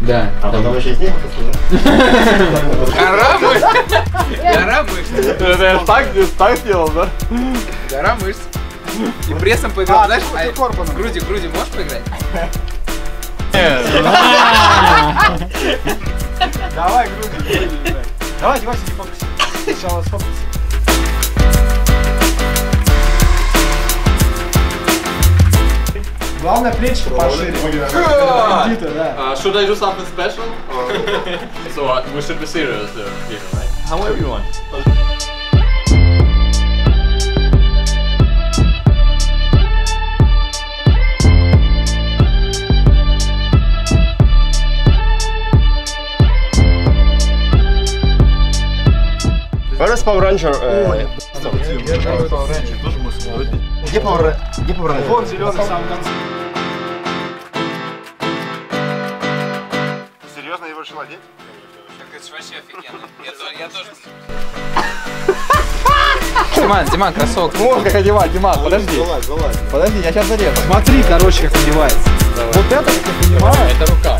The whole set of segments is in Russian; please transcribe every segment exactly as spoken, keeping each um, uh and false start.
Да. А потом еще здесь посмотрим. Гора мышц! Гора мышц! Так делал, да? Гора мышц. И прессом поиграл, знаешь? С груди, груди можешь поиграть? Давай, груди, груди, играй. Давай, давай, сиди фокус. Сначала сфокус. Главное, плечи пошире. Uh, should I do something special? Or... so uh, we should be serious there, here, right? However you want. Where is Power Ranger? Uh... Где Power Ranger? Вон зеленый в самом конце. Серьезно, его решил одеть? Так это вообще офигенно. Я тоже... Диман, Диман, кроссовок. Вот как одевать, Диман, подожди. Залазь, залазь. Подожди, я сейчас залезу. Смотри, короче, как одевается. Вот это, как я понимаю... Это рука.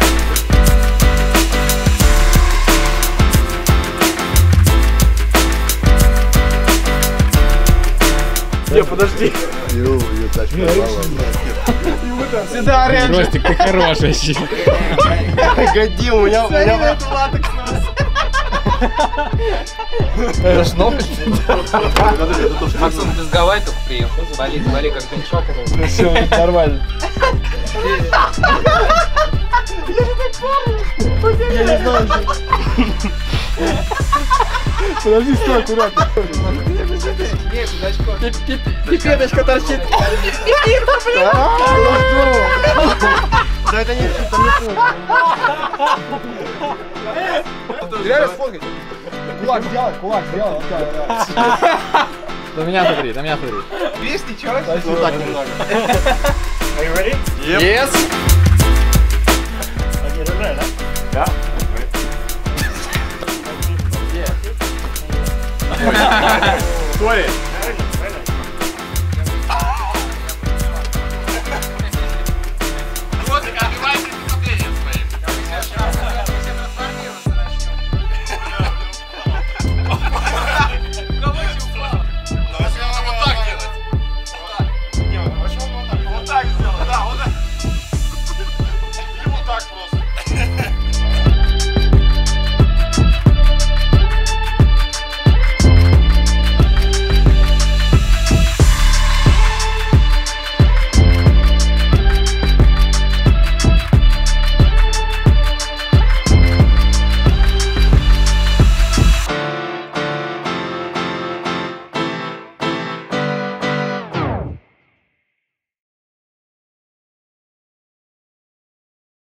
Не, подожди. Юру, Ютач, пожалуйста. Сюда, Ренджер. Ростик, ты хороший. Погоди, у меня... Смотри на эту латексную. Это шнов? Максим, ты с Гавайи только приехал. Вали, вали, как кончок. Ну все, нормально. Я же так помню. Я не знаю. Подожди, стой, аккуратно. Пипеточка торчит. Да это не то. Реально сфоткать. Кулак сделай, кулак сделай. На меня смотри, на меня смотри. Видишь, ничего? Вот так, вот так. Are you ready? Yes. Да? Sorry.